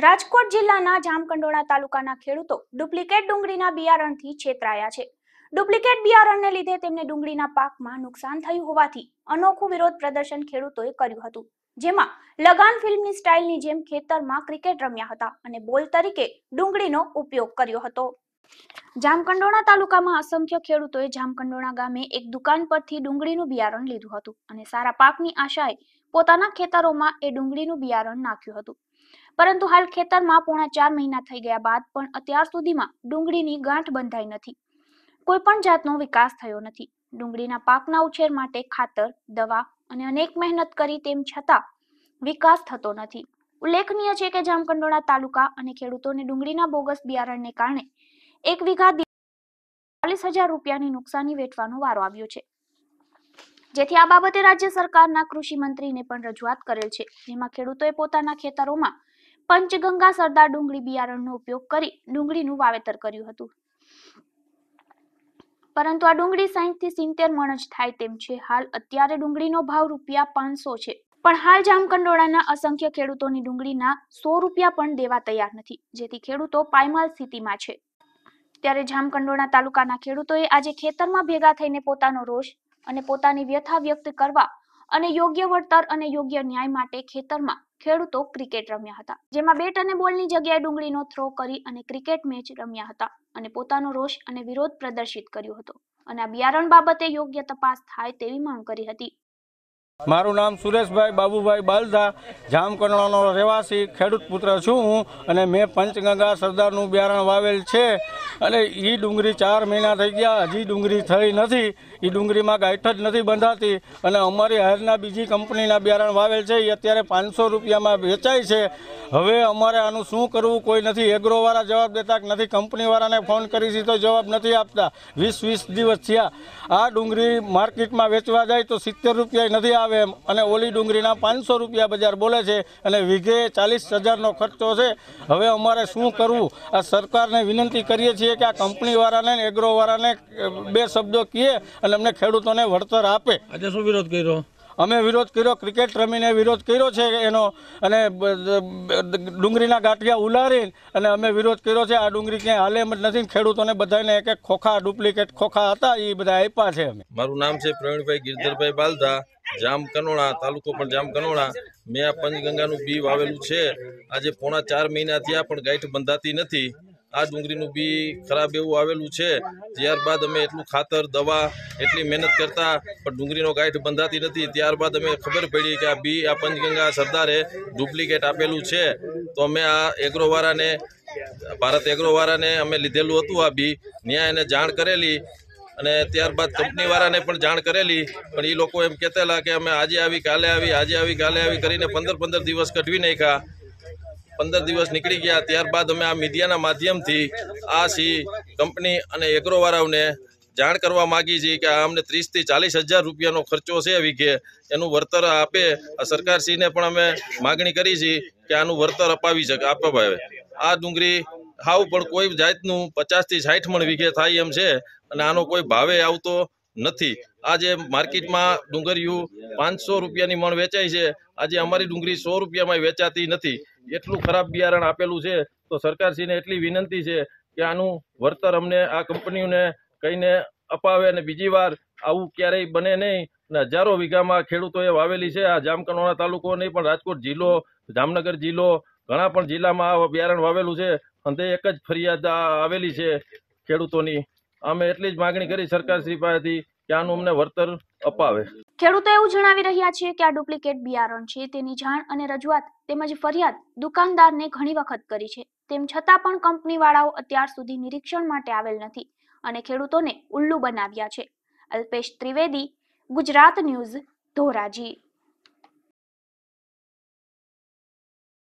રાજકોટ જિલ્લાના જામકંડોરણ તાલુકાના ખેડૂતો ડુપ્લિકેટ ડુંગળીના બિયારણથી છેતરાયા છે। ડુપ્લિકેટ બિયારણને લીધે તેમને ડુંગળીના પાકમાં નુકસાન થયું હોવાથી અનોખું વિરોધ પ્રદર્શન ખેડૂતોએ કર્યું હતું, જેમાં લગાન ફિલ્મની સ્ટાઇલની જેમ ખેતરમાં ક્રિકેટ રમ્યા હતા અને બોલ તરીકે ડુંગળીનો ઉપયોગ કર્યો હતો। જામકંડોરણા તાલુકામાં અસંખ્ય ખેડૂતોએ જામકંડોરણા ગામે એક દુકાન પરથી ડુંગળીનું બિયારણ લીધું હતું અને સારા પાકની આશાએ પોતાના ખેતરોમાં એ ડુંગળીનું બિયારણ નાખ્યું હતું, પરંતુ હાલ ખેતરમાં પોણા 4 મહિના થઈ ગયા બાદ પણ અત્યાર સુધીમાં ડુંગળીની ગાંઠ બંધાઈ નથી, કોઈ પણ જાતનો વિકાસ થયો નથી। ડુંગળીના પાકના ઉછેર માટે ખાતર, દવા અને અનેક મહેનત કરી તેમ છતાં વિકાસ થતો નથી। ઉલ્લેખનીય છે કે જામકંડોરણા તાલુકા અને ખેડૂતોને ડુંગળીના બોગસ બિયારણને કારણે 1 વીઘા ₹40,000 નુકસાની વેઠવાનો વારો આવ્યો છે, જેથી આ બાબતે રાજ્ય સરકારના કૃષિ મંત્રીને પણ રજૂઆત કરેલ છે, જેમાં ખેડૂતોએ પોતાના ખેતરોમાં પંચગંગા સરદાર ડુંગળી બિયારણનો ઉપયોગ કરી ડુંગળીનું વાવેતર કર્યું હતું, પરંતુ આ ડુંગળી 60 થી 70 મણ જ થાય તેમ છે। હાલ અત્યારે ડુંગળીનો ભાવ ₹500 છે, પણ હાલ જામકંડોરણાના અસંખ્ય ખેડૂતોની ડુંગળીના ₹100 પણ દેવા તૈયાર નથી, જેથી ખેડૂતો પાયમાલ સ્થિતિમાં છે। ત્યારે જામકંડોરણા તાલુકાના ખેડૂતોએ આજે ખેતરમાં ભેગા થઈને પોતાનો રોષ અને પોતાની વ્યથા વ્યક્ત કરવા અને યોગ્ય વળતર અને યોગ્ય ન્યાય માટે ખેતરમાં ખેડૂતો ક્રિકેટ રમ્યા હતા, જેમાં બેટ અને બોલની જગ્યાએ ડુંગળીનો થ્રો કરી અને ક્રિકેટ મેચ રમ્યા હતા અને પોતાનો રોષ અને વિરોધ પ્રદર્શિત કર્યો હતો અને આ બિયારણ બાબતે યોગ્ય તપાસ થાય તેવી માંગ કરી હતી। મારું નામ સુરેશભાઈ બાબુભાઈ બાલધા, જામકંડોરણાનો રહેવાસી ખેડૂત પુત્ર છું હું, અને મેં પંચગંગા સરદારનું બિયારણ વાવેલ છે અને એ ડુંગળી 4 મહિના થઈ ગયા, હજી ડુંગળી થઈ નથી, એ ડુંગળીમાં ગાંઠ જ નથી બંધાતી અને અમારી હાલના બીજી કંપનીના બિયારણ વાવેલ છે એ અત્યારે ₹500 વેચાય છે। હવે અમારે આનું શું કરવું? કોઈ નથી, એગ્રોવાળા જવાબ દેતા નથી, કંપનીવાળાને ફોન કરી દીધો જવાબ નથી આપતા, 20 દિવસ થયા। આ ડુંગળી માર્કેટમાં વેચવા જાય તો ₹70 નથી આવે અને ઓલી ડુંગળીના ₹500 બજાર બોલે છે અને વીઘે 40,000નો ખર્ચો છે। હવે અમારે શું કરવું? આ સરકારને વિનંતી કરીએ છીએ કે આ કંપનીવાળાને, એગ્રોવાળાને બે શબ્દો કહીએ અને અમને ખેડૂતોને વળતર આપે। આજે શું વિરોધ કર્યો? અમે વિરોધ કર્યો, ક્રિકેટ રમીને વિરોધ કર્યો છે એનો, અને ડુંગળીના ગાંઠિયા ઉલારીને અને અમે વિરોધ કર્યો છે। આ ડુંગળી ક્યાંય હાલે એમ જ નથી, ખેડૂતોને બધાને એક એક ખોખા, ડુપ્લિકેટ ખોખા હતા એ બધા આપ્યા છે અમે। મારું નામ છે પ્રવીણભાઈ ગિરધરભાઈ બાલધા, જામકંડોરણા તાલુકો પણ જામકંડોરણા। મેં આ પંચગંગાનું બી વાવેલું છે, આજે પોણા 4 મહિના થયા પણ ગાંઠ બંધાતી નથી। આ ડુંગળીનું બી ખરાબ એવું આવેલું છે, ત્યારબાદ અમે એટલું ખાતર, દવા, એટલી મહેનત કરતા પણ ડુંગળીનો ગાંઠ બંધાતી નથી। ત્યારબાદ અમે ખબર પડી કે આ બી, આ પંચગંગા સરદારે ડુપ્લિકેટ આપેલું છે, તો અમે આ એગ્રોવાળાને, ભારત એગ્રોવાળાને અમે લીધેલું હતું આ બી, ન્યાય એને જાણ કરેલી અને ત્યારબાદ કંપનીવાળાને પણ જાણ કરેલી, પણ એ લોકો એમ કહેતા કે અમે આજે આવી, કાલે આવી, આજે આવી, કાલે આવી કરીને 15 દિવસ કઢવી નાખ્યા, 15 દિવસ નીકળી ગયા। ત્યારબાદ અમે આ મીડિયાના માધ્યમથી આ સી કંપની અને એગ્રોવાળાઓને જાણ કરવા માગી છીએ કે આ અમને 30 થી 40,000 રૂપિયાનો ખર્ચો છે વીઘે, એનું વળતર આપે। આ સરકારશ્રીને પણ અમે માગણી કરી છીએ કે આનું વળતર અપાવી શકે, આપવા આવે। આ ડુંગળી હાવ પણ કોઈ જાતનું 50 થી 60 મણ વીઘે થાય એમ છે અને આનો કોઈ ભાવે આવતો નથી। આજે માર્કેટમાં ડુંગળીયું ₹500 મણ વેચાય છે, આજે અમારી ડુંગળી ₹100 વેચાતી નથી। એટલું ખરાબ બિયારણ આપેલું છે, તો સરકારશ્રીને એટલી વિનંતી છે કે આનું વળતર અમને, આ કંપનીઓને કહીને અપાવે અને બીજી વાર આવું ક્યારેય બને નહીં। અને હજારો વીઘામાં ખેડૂતોએ વાવેલી છે, આ જામકંડોરણા તાલુકો નહીં પણ રાજકોટ જિલ્લો, જામનગર જિલ્લો, ઘણા પણ જિલ્લામાં આ બિયારણ વાવેલું છે અને એક જ ફરિયાદ આવેલી છે ખેડૂતોની। અમે એટલી જ માગણી કરી સરકારશ્રી પાસેથી કે આનું અમને વળતર અપાવે। ખેડૂતો એવું જણાવી રહ્યા છે કે આ ડુપ્લિકેટ બિયારણ છે તેની જાણ અને રજૂઆત તેમજ ફરિયાદ દુકાનદારને ઘણી વખત કરી છે, તેમ છતાં પણ કંપનીવાળાઓ અત્યાર સુધી નિરીક્ષણ માટે આવેલ નથી અને ખેડૂતોને ઉલ્લુ બનાવ્યા છે। અલ્પેશ ત્રિવેદી, ગુજરાત ન્યૂઝ, ધોરાજી।